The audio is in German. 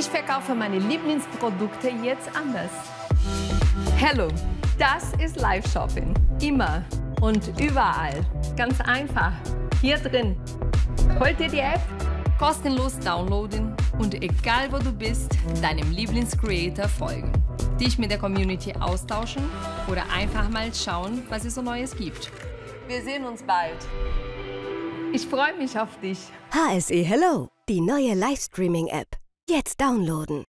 Ich verkaufe meine Lieblingsprodukte jetzt anders. Hello, das ist Live-Shopping. Immer und überall. Ganz einfach. Hier drin. Holt dir die App, kostenlos downloaden und egal wo du bist, deinem Lieblingscreator folgen. Dich mit der Community austauschen oder einfach mal schauen, was es so Neues gibt. Wir sehen uns bald. Ich freue mich auf dich. HSE Hello, die neue Livestreaming-App. Jetzt downloaden.